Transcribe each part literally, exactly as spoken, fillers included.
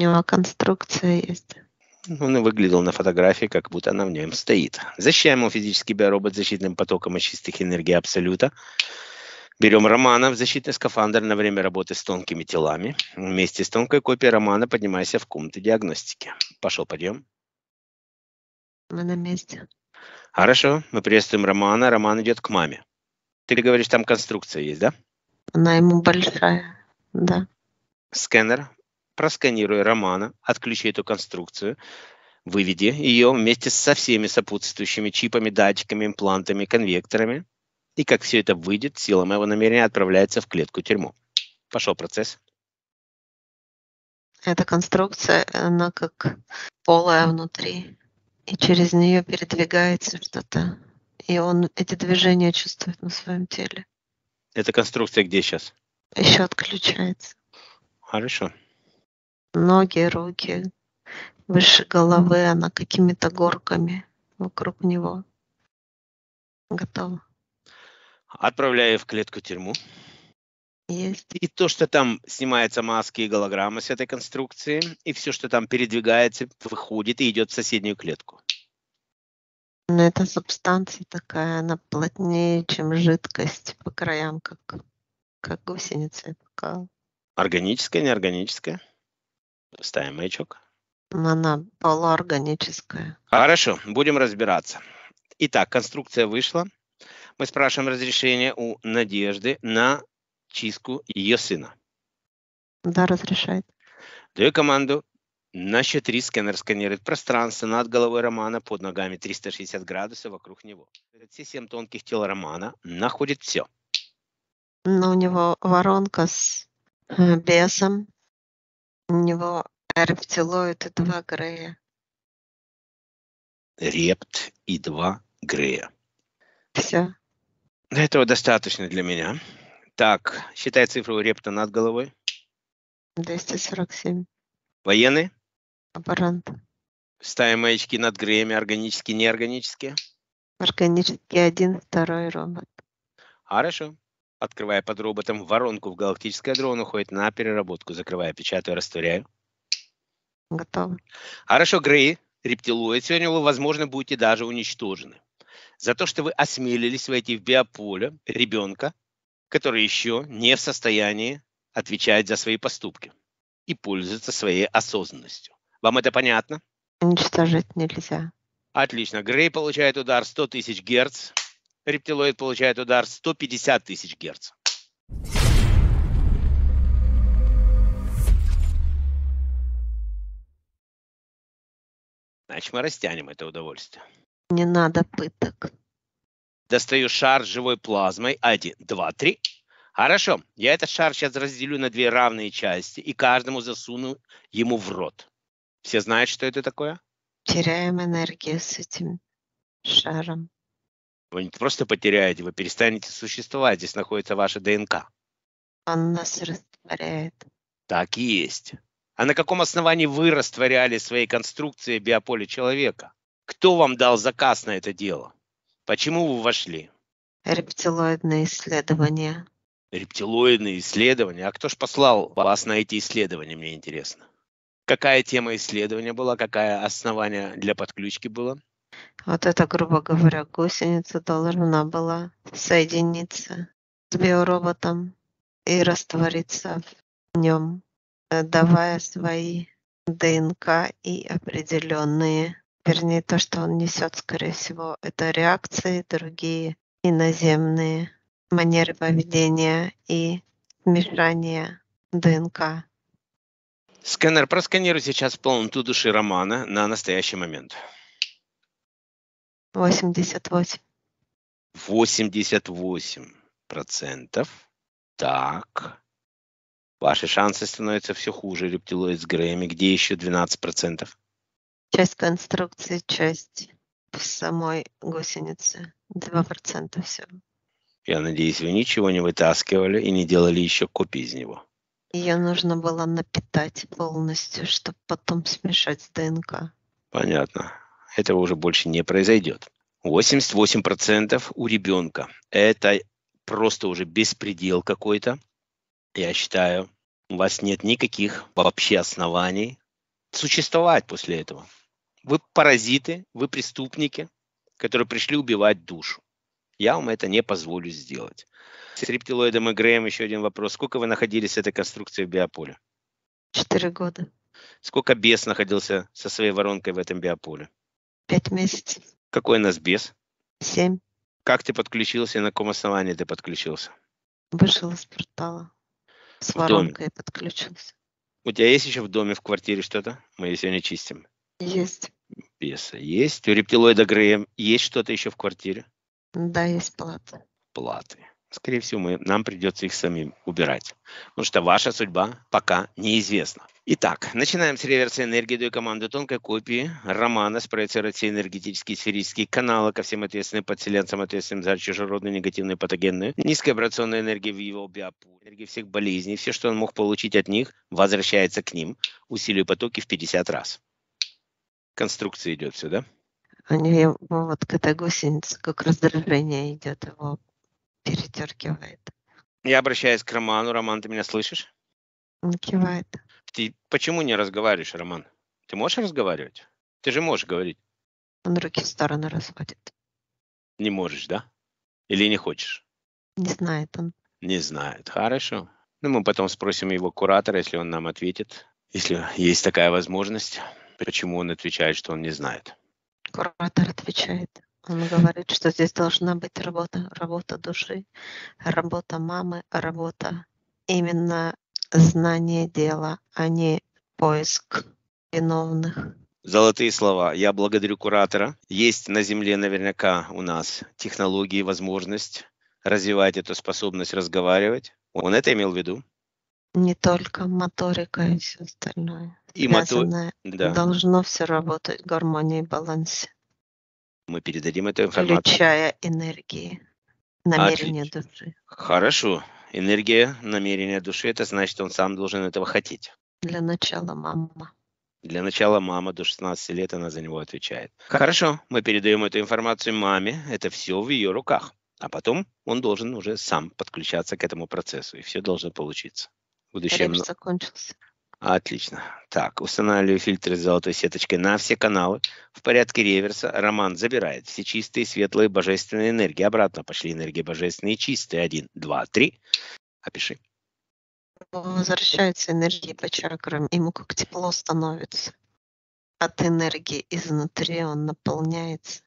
него конструкция есть. Он выглядел на фотографии, как будто она в нем стоит. Защищаем его физический биоробот защитным потоком из чистых энергий Абсолюта. Берем Романа в защитный скафандр на время работы с тонкими телами. Вместе с тонкой копией Романа поднимайся в комнату диагностики. Пошел, подъем. Мы на месте. Хорошо, мы приветствуем Романа. Роман идет к маме. Ты говоришь, там конструкция есть, да? Она ему большая, да. Скэнер. Просканируй Романа, отключи эту конструкцию, выведи ее вместе со всеми сопутствующими чипами, датчиками, имплантами, конвекторами. И как все это выйдет, сила моего намерения отправляется в клетку-тюрьму. Пошел процесс. Эта конструкция, она как полая внутри. И через нее передвигается что-то. И он эти движения чувствует на своем теле. Эта конструкция где сейчас? Еще отключается. Хорошо. Ноги, руки, выше головы, она какими-то горками вокруг него. Готово. Отправляю в клетку-тюрьму. Есть. И то, что там снимаются маски и голограммы с этой конструкции, и все, что там передвигается, выходит и идет в соседнюю клетку. Но эта субстанция такая, она плотнее, чем жидкость по краям, как, как гусеница. Как... Органическая, неорганическая? Ставим маячок. Она полуорганическая. Хорошо, будем разбираться. Итак, конструкция вышла. Мы спрашиваем разрешение у Надежды на чистку ее сына. Да, разрешает. Даю команду. На счет три сканер сканирует пространство над головой Романа, под ногами триста шестьдесят градусов вокруг него. Все семь тонких тел Романа находит все. Но у него воронка с бесом. У него рептилоид и два Грея. Репт и два Грея. Все. Этого достаточно для меня. Так, считай цифру репта над головой. двести сорок семь. Военные? Аппарант. Ставим маячки над Греями, органические, неорганические? Органические один, второй робот. Хорошо. Открывая под роботом воронку в галактическое ядро, он уходит на переработку. Закрывая, печатаю, растворяю. Готово. Хорошо, Греи, рептилоид, сегодня вы, возможно, будете даже уничтожены. За то, что вы осмелились войти в биополе ребенка, который еще не в состоянии отвечать за свои поступки и пользуется своей осознанностью. Вам это понятно? Уничтожить нельзя. Отлично. Грей получает удар сто тысяч герц. Рептилоид получает удар сто пятьдесят тысяч герц. Значит, мы растянем это удовольствие. Не надо пыток. Достаю шар с живой плазмой. Один, два, три. Хорошо. Я этот шар сейчас разделю на две равные части и каждому засуну ему в рот. Все знают, что это такое? Теряем энергию с этим шаром. Вы не просто потеряете, вы перестанете существовать. Здесь находится ваша ДНК. Он нас растворяет. Так и есть. А на каком основании вы растворяли свои конструкции в биополе человека? Кто вам дал заказ на это дело? Почему вы вошли? Рептилоидные исследования. Рептилоидные исследования? А кто ж послал вас на эти исследования, мне интересно? Какая тема исследования была? Какое основание для подключки было? Вот это, грубо говоря, гусеница должна была соединиться с биороботом и раствориться в нем, давая свои ДНК и определенные, вернее, то, что он несет, скорее всего, это реакции, другие иноземные манеры поведения и смешание ДНК. Сканер, просканируй сейчас полноту души Романа на настоящий момент. восемьдесят восемь. восемьдесят восемь процентов. Так. Ваши шансы становятся все хуже. Рептилоид с Греями. Где еще двенадцать процентов? Часть конструкции, часть в самой гусенице. два процента всего. Я надеюсь, вы ничего не вытаскивали и не делали еще копии из него. Ее нужно было напитать полностью, чтобы потом смешать с ДНК. Понятно. Этого уже больше не произойдет. восемьдесят восемь процентов у ребенка. Это просто уже беспредел какой-то. Я считаю, у вас нет никаких вообще оснований существовать после этого. Вы паразиты, вы преступники, которые пришли убивать душу. Я вам это не позволю сделать. С рептилоидом и Греем еще один вопрос. Сколько вы находились с этой конструкцией в биополе? Четыре года. Сколько бес находился со своей воронкой в этом биополе? Пять месяцев. Какой у нас бес? Семь. Как ты подключился и на каком основании ты подключился? Вышел из портала. С воронкой подключился. У тебя есть еще в доме, в квартире что-то? Мы ее сегодня чистим. Есть. Беса есть. У рептилоида Грея есть что-то еще в квартире? Да, есть платы. Платы. Скорее всего, мы, нам придется их самим убирать. Потому что ваша судьба пока неизвестна. Итак, начинаем с реверса энергии. Даю команду тонкой копии Романа спроецировать все энергетические сферические каналы ко всем ответственным подселенцам, ответственным за чужеродную негативную патогенную, низкая вибрационная энергия в его биопуле, энергия всех болезней. Все, что он мог получить от них, возвращается к ним. Усиливая потоки в пятьдесят раз. Конструкция идет сюда. У него вот к этой гусенице как раздражение идет, его передергивает. Я обращаюсь к Роману. Роман, ты меня слышишь? Он кивает. Ты почему не разговариваешь, Роман? Ты можешь разговаривать? Ты же можешь говорить. Он руки в стороны разводит. Не можешь, да? Или не хочешь? Не знает он. Не знает. Хорошо. Ну, мы потом спросим его куратора, если он нам ответит. Если есть такая возможность, почему он отвечает, что он не знает. Куратор отвечает. Он говорит, что здесь должна быть работа. Работа души, работа мамы, работа именно знание дела, а не поиск виновных. Золотые слова. Я благодарю куратора. Есть на Земле наверняка у нас технологии, возможность развивать эту способность разговаривать. Он это имел в виду? Не только моторика и все остальное. И мотор... да. Должно все работать в гармонии и балансе. Мы передадим эту информацию. Включая энергии, намерения Отлично. Души. Хорошо. Энергия, намерение души, это значит, он сам должен этого хотеть. Для начала мама. Для начала мама до шестнадцати лет, она за него отвечает. Хорошо, мы передаем эту информацию маме, это все в ее руках. А потом он должен уже сам подключаться к этому процессу, и все должно получиться. Будущее... закончился. Отлично. Так, устанавливаю фильтры с золотой сеточкой на все каналы. В порядке реверса Роман забирает все чистые, светлые, божественные энергии. Обратно пошли энергии божественные и чистые. Один, два, три. Опиши. Возвращаются энергии по чакрам. Ему как тепло становится. От энергии изнутри он наполняется.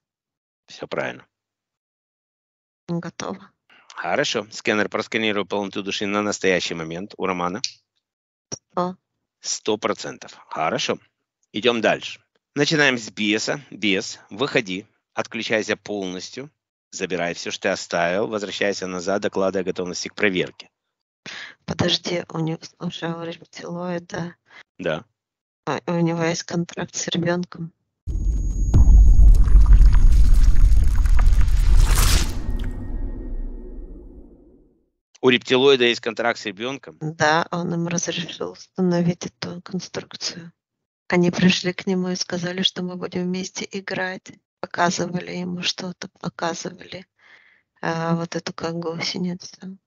Все правильно. Готово. Хорошо. Сканер просканировал полноту души на настоящий момент у Романа. Что? Сто процентов. Хорошо. Идем дальше. Начинаем с беса. Бес, выходи, отключайся полностью, забирай все, что ты оставил, возвращайся назад, докладывая готовности к проверке. Подожди, у него уже у рептилоида. Да. А, у него есть контракт с ребенком. У рептилоида есть контракт с ребенком? Да, он им разрешил установить эту конструкцию. Они пришли к нему и сказали, что мы будем вместе играть. Показывали ему что-то, показывали а, вот эту как гусеницу.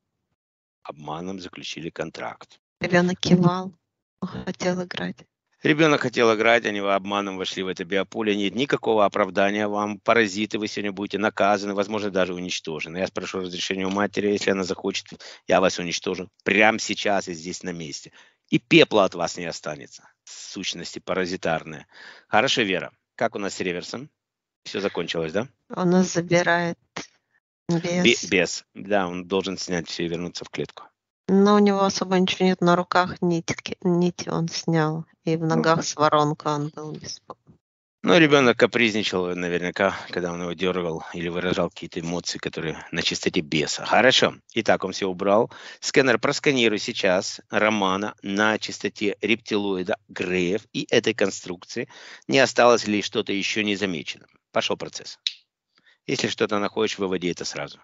Обманом заключили контракт. Ребенок кивал, хотел играть. Ребенок хотел играть, они обманом вошли в это биополе. Нет никакого оправдания вам. Паразиты, вы сегодня будете наказаны, возможно, даже уничтожены. Я спрошу разрешения у матери, если она захочет, я вас уничтожу. Прямо сейчас и здесь на месте. И пепла от вас не останется. Сущности паразитарные. Хорошо, Вера. Как у нас с реверсом? Все закончилось, да? Он нас забирает без. Без. Да, он должен снять все и вернуться в клетку. Но у него особо ничего нет. На руках нитки, нити он снял. И в ногах с воронка он был беспокоен. Ну, ребенок капризничал наверняка, когда он его дергал или выражал какие-то эмоции, которые на чистоте беса. Хорошо. Итак, он все убрал. Сканер просканирует сейчас Романа на чистоте рептилоида, Греев и этой конструкции. Не осталось ли что-то еще незамеченным? Пошел процесс. Если что-то находишь, выводи это сразу.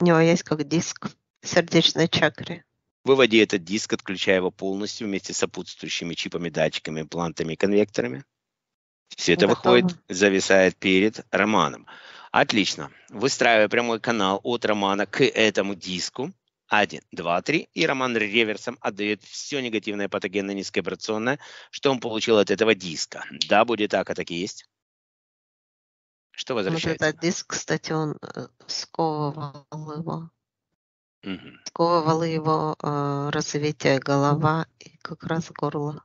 У него есть как диск в сердечной чакре. Выводи этот диск, отключая его полностью вместе с сопутствующими чипами, датчиками, имплантами и конвекторами. Все это Готово. Выходит, зависает перед Романом. Отлично. Выстраивая прямой канал от Романа к этому диску. Один, два, три. И Роман реверсом отдает все негативное патогенное низковибрационное, что он получил от этого диска. Да, будет так, а так и есть. Что возвращается? Вот этот диск, кстати, он сковывал его. Угу. Сковывал его э, развитие голова и как раз горло.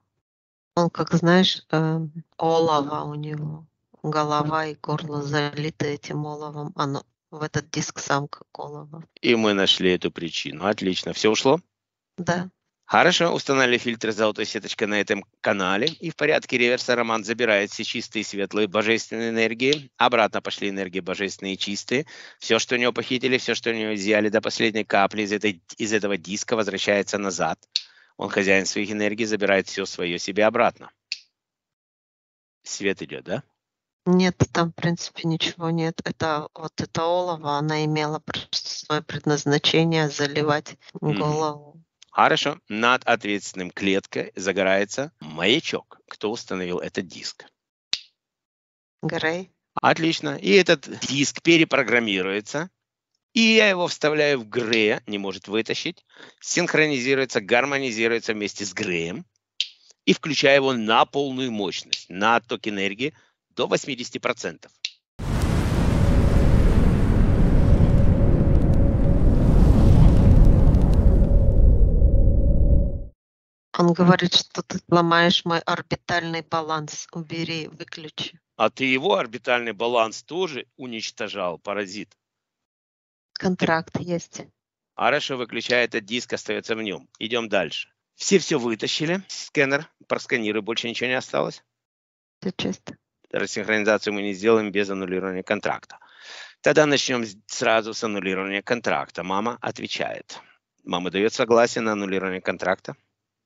Он, как знаешь, э, олово у него. Голова и горло залиты этим оловом. Оно... В этот диск сам как олово. И мы нашли эту причину. Отлично. Все ушло? Да. Хорошо. Установили фильтр золотой сеточкой на этом канале. И в порядке реверса Роман забирает все чистые, светлые, божественные энергии. Обратно пошли энергии божественные и чистые. Все, что у него похитили, все, что у него взяли до последней капли из, этой, из этого диска, возвращается назад. Он хозяин своих энергий, забирает все свое себе обратно. Свет идет, да? Нет, там, в принципе, ничего нет. Это вот это олово, она имела свое предназначение заливать голову. Mm-hmm. Хорошо. Над ответственным клеткой загорается маячок. Кто установил этот диск? Грей. Отлично. И этот диск перепрограммируется. И я его вставляю в Грея, не может вытащить. Синхронизируется, гармонизируется вместе с Греем. И включаю его на полную мощность, на отток энергии. До восьмидесяти процентов. Он говорит, что ты ломаешь мой орбитальный баланс. Убери, выключи. А ты его орбитальный баланс тоже уничтожал, паразит? Контракт есть. Хорошо, выключай этот диск, остается в нем. Идем дальше. Все все вытащили. Скэнер, просканируй, больше ничего не осталось? Все чисто. Рассинхронизацию мы не сделаем без аннулирования контракта. Тогда начнем сразу с аннулирования контракта. Мама отвечает. Мама дает согласие на аннулирование контракта?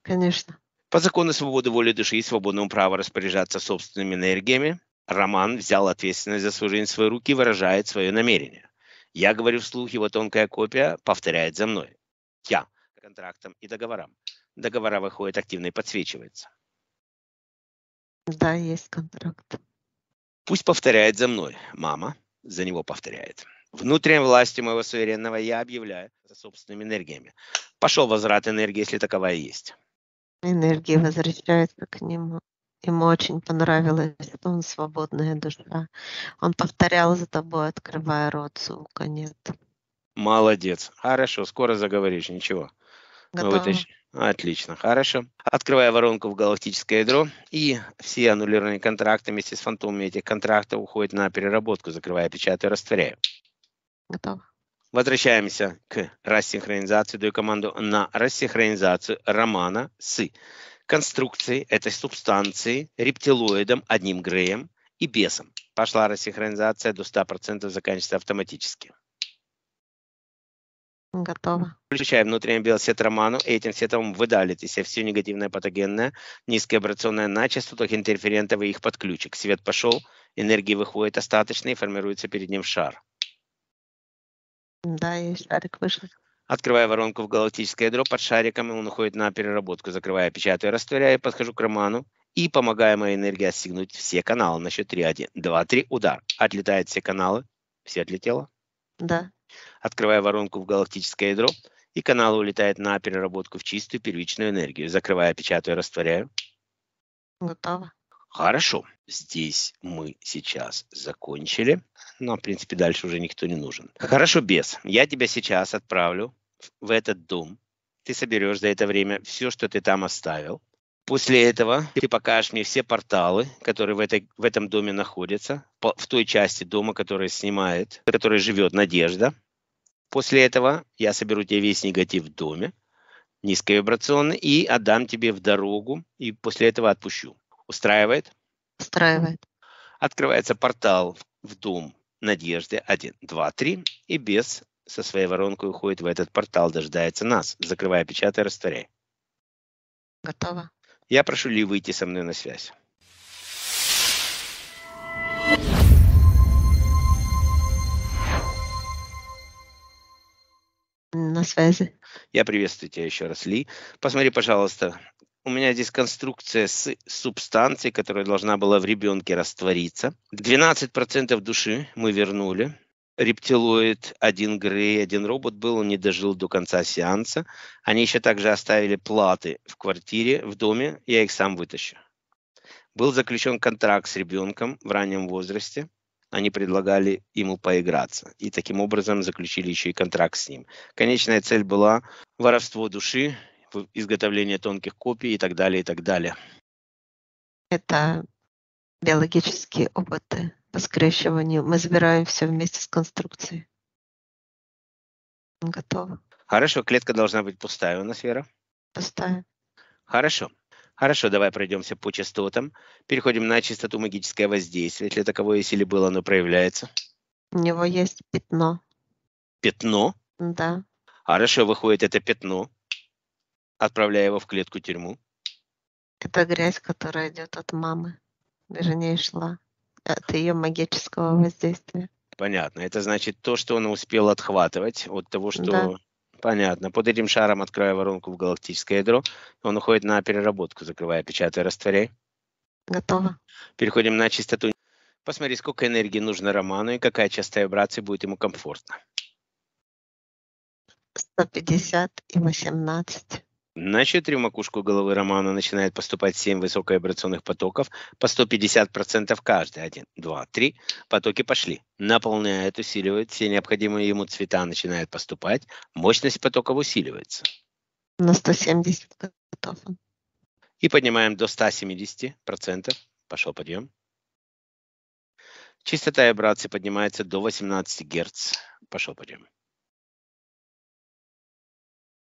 Конечно. По закону свободы воли души и свободному праву распоряжаться собственными энергиями, Роман взял ответственность за свою жизнь в свои руки и выражает свое намерение. Я говорю вслух, его тонкая копия повторяет за мной. Я по контрактам и договорам. Договора выходят активно и подсвечиваются. Да, есть контракт. Пусть повторяет за мной. Мама за него повторяет. Внутренней властью моего суверенного я объявляю за собственными энергиями. Пошел возврат энергии, если таковая есть. Энергия возвращается к нему. Ему очень понравилось, что он свободная душа. Он повторял за тобой, открывая рот, звука нет. Молодец. Хорошо, скоро заговоришь, ничего. Отлично, хорошо. Открывая воронку в галактическое ядро, и все аннулированные контракты вместе с фантомами этих контрактов уходят на переработку, закрывая, печатаю, растворяю. Готово. Возвращаемся к рассинхронизации. Даю команду на рассинхронизацию Романа с конструкцией этой субстанции, рептилоидом, одним Греем и бесом. Пошла рассинхронизация до ста процентов, заканчивается автоматически. Готово. Включаем внутренний белосет Роману. Этим сетом выдалит из себя все негативное патогенное, низковибрационное на частотах интерферентов и их подключек. Свет пошел, энергии выходит остаточной и формируется перед ним шар. Да, и шарик вышел. Открывая воронку в галактическое ядро, под шариком он уходит на переработку. Закрывая, печатаю, растворяю, подхожу к Роману и помогаю моей энергии отстегнуть все каналы. На счет три, один, два, три, удар. Отлетают все каналы. Все отлетело? Да. Открывая воронку в галактическое ядро, и канал улетает на переработку в чистую первичную энергию. Закрывая, печатаю, растворяю. Готово. Хорошо. Здесь мы сейчас закончили. Но, в принципе, дальше уже никто не нужен. Хорошо, бес. Я тебя сейчас отправлю в этот дом. Ты соберешь за это время все, что ты там оставил. После этого ты покажешь мне все порталы, которые в, этой, в этом доме находятся, по, в той части дома, которая снимает, в которой живет Надежда. После этого я соберу тебе весь негатив в доме, низковибрационный, и отдам тебе в дорогу, и после этого отпущу. Устраивает? Устраивает. Открывается портал в дом Надежды, один, два, три, и бес со своей воронкой уходит в этот портал, дожидается нас. Закрывай, печатай, растворяй. Готово. Я прошу Ли выйти со мной на связь. На связи. Я приветствую тебя еще раз, Ли. Посмотри, пожалуйста, у меня здесь конструкция с субстанцией, которая должна была в ребенке раствориться. двенадцать процентов души мы вернули. рептилоид, один Греи, один робот был, он не дожил до конца сеанса. Они еще также оставили платы в квартире, в доме, я их сам вытащу. Был заключен контракт с ребенком в раннем возрасте, они предлагали ему поиграться. И таким образом заключили еще и контракт с ним. Конечная цель была воровство души, изготовление тонких копий и так далее, и так далее. Это биологические опыты по скрещиванию. Мы забираем все вместе с конструкцией. Готово. Хорошо, клетка должна быть пустая у нас, Вера? Пустая. Хорошо. Хорошо, давай пройдемся по частотам. Переходим на частоту магическое воздействие. Если таковое силе было, оно проявляется. У него есть пятно. Пятно? Да. Хорошо, выходит это пятно, отправляя его в клетку-тюрьму. Это грязь, которая идет от мамы. Вернее, шла от ее магического воздействия. Понятно. Это значит то, что он успел отхватывать от того, что... Да. Понятно. Под этим шаром, открывая воронку в галактическое ядро, он уходит на переработку, закрывая, печатая, растворяй. Готово. Переходим на частоту. Посмотри, сколько энергии нужно Роману и какая частота вибрации будет ему комфортно. сто пятьдесят и восемнадцать. На счет три в макушку головы Романа начинает поступать семь высоковибрационных потоков по сто пятьдесят процентов каждый. один, два, три. Потоки пошли. Наполняет, усиливает. Все необходимые ему цвета начинают поступать. Мощность потоков усиливается. На сто семьдесят готов. И поднимаем до ста семидесяти процентов. Пошел подъем. Частота вибрации поднимается до восемнадцати герц. Пошел подъем.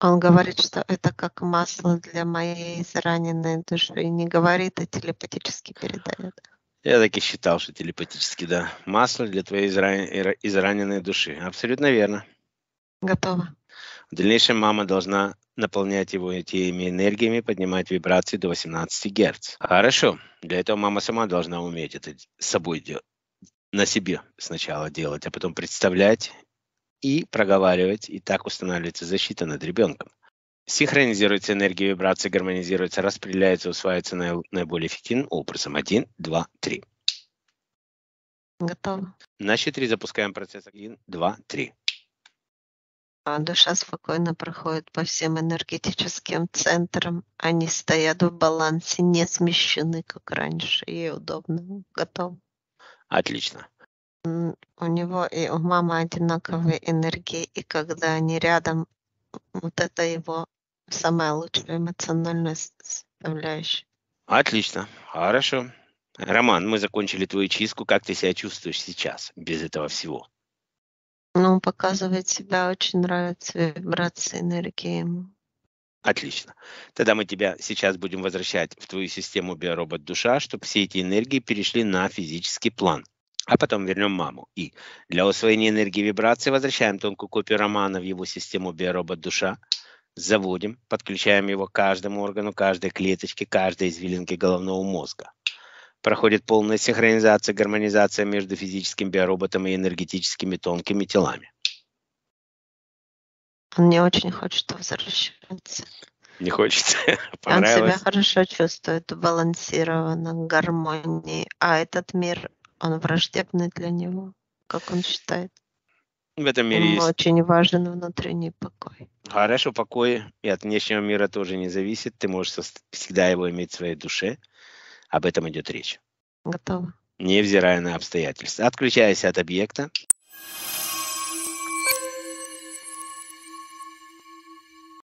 Он говорит, что это как масло для моей израненной души. Не говорит, а телепатически передает. Я так и считал, что телепатически, да. Масло для твоей израненной души. Абсолютно верно. Готово. В дальнейшем мама должна наполнять его этими энергиями, поднимать вибрации до восемнадцати герц. Хорошо. Для этого мама сама должна уметь это с собой делать. На себе сначала делать, а потом представлять и проговаривать, и так устанавливается защита над ребенком. Синхронизируется энергия вибраций, гармонизируется, распределяется, усваивается наиболее эффективным образом. один, два, три. Готово. На счет три запускаем процесс. один, два, три. Душа спокойно проходит по всем энергетическим центрам. Они стоят в балансе, не смещены, как раньше. Ей удобно. Готово. Отлично. У него и у мамы одинаковые энергии, и когда они рядом, вот это его самая лучшая эмоциональная составляющая. Отлично, хорошо. Роман, мы закончили твою чистку. Как ты себя чувствуешь сейчас без этого всего? Ну, он показывает себя, очень нравится вибрация энергии ему. Отлично. Тогда мы тебя сейчас будем возвращать в твою систему биоробот-душа, чтобы все эти энергии перешли на физический план. А потом вернем маму. И для усвоения энергии вибрации возвращаем тонкую копию Романа в его систему биоробот-душа. Заводим, подключаем его к каждому органу, каждой клеточке, каждой извилинке головного мозга. Проходит полная синхронизация, гармонизация между физическим биороботом и энергетическими тонкими телами. Он не очень хочет возвращаться. Не хочет. Он себя хорошо чувствует, балансированно, в гармонии. А этот мир... Он враждебный для него, как он считает. В этом мире ему есть... очень важен внутренний покой. Хорошо, покой и от внешнего мира тоже не зависит. Ты можешь всегда его иметь в своей душе. Об этом идет речь. Готово. Невзирая на обстоятельства. Отключайся от объекта,